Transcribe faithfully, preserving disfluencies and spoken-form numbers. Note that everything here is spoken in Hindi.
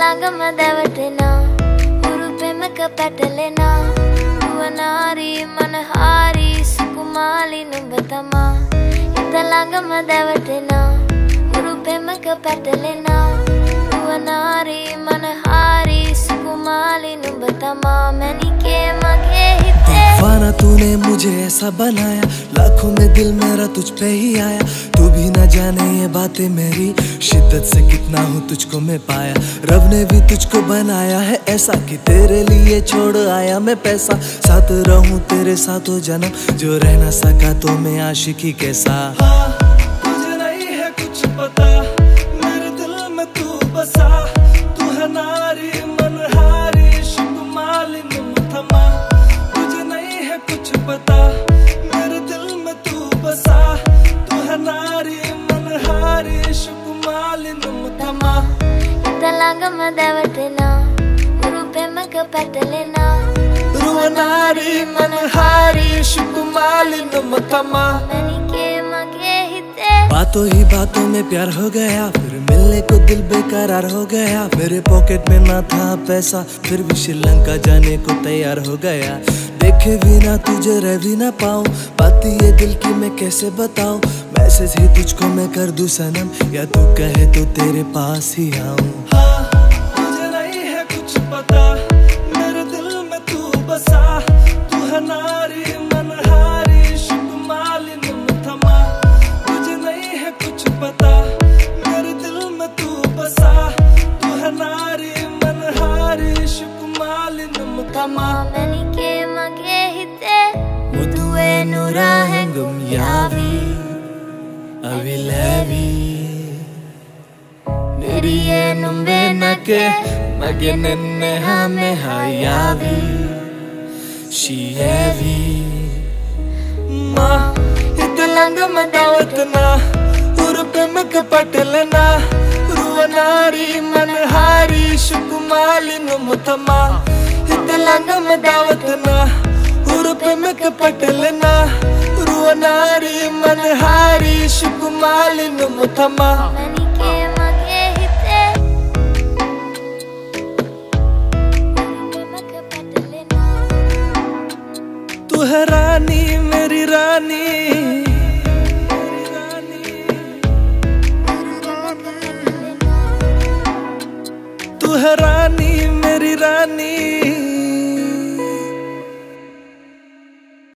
ළඟම දැවටෙනා උරුපෙමක පැටලෙනා වනාරි මනහාරි සුකුමාලි නුඹ තමා ඉත ළඟම දැවටෙනා උරුපෙමක පැටලෙනා වනාරි මනහාරි සුකුමාලි නුඹ තමා මැනිකේ මගේ හිතේ वाना तूने मुझे ऐसा बनाया लाखों में दिल मेरा तुझ पे ही आया तू भी न जाने ये बातें मेरी शिद्दत से कितना हूँ तुझको मैं पाया रब ने भी तुझको बनाया है ऐसा कि तेरे लिए छोड़ आया मैं पैसा साथ रहूँ तेरे साथ हो जन्म जो रहना सका तो मैं आशिकी कैसा हाँ, तुझे नहीं है कुछ पता मेरे दिल में तू बसा तू है नारी मनहारी शुभमालिनी मुथमा तुझे नहीं है कुछ पता मेरे दिल में तू बसा तू है नारी मनहारी शुभमालिनी मुथमा तलंगम देवटना रूपे मक पटलना रुवनारी मनहारी शुभमालिनी मुथमा बातों ही बातों में प्यार हो गया फिर मिलने को दिल बेकरार हो गया मेरे पॉकेट में ना था पैसा फिर भी श्रीलंका जाने को तैयार हो गया देखे भी ना तुझे रह भी ना पाऊं बात ये दिल की मैं कैसे बताऊं मैसेज ही तुझको मैं कर दूं सनम या तू कहे तो तेरे पास ही आऊं हाँ, तुझे नहीं है कुछ पता मेरे दिल में तू बसा तू है नारी मनहारी शुभमालिनी मुथमा तुझे नहीं है कुछ पता मेरे दिल में तू बसा तू है नारी मनहारी शुभमालिनी मुथमा मैंने मगे हिते मुदुए नूरा है गुम यावी अभी लवी मेरी ये नुम्बे नके मगे नन्ने हमें हायावी शियावी माँ इतलंग मदावतना उरुपे मक पटलना रुवनारी मनहारी शुकुमालिनी मुथमा इतलंग मदावतना उरुपे मक पटलना रुवनारी मनहारी शुकुमालिनी मुथमा तू है रानी मेरी रानी तू है रानी।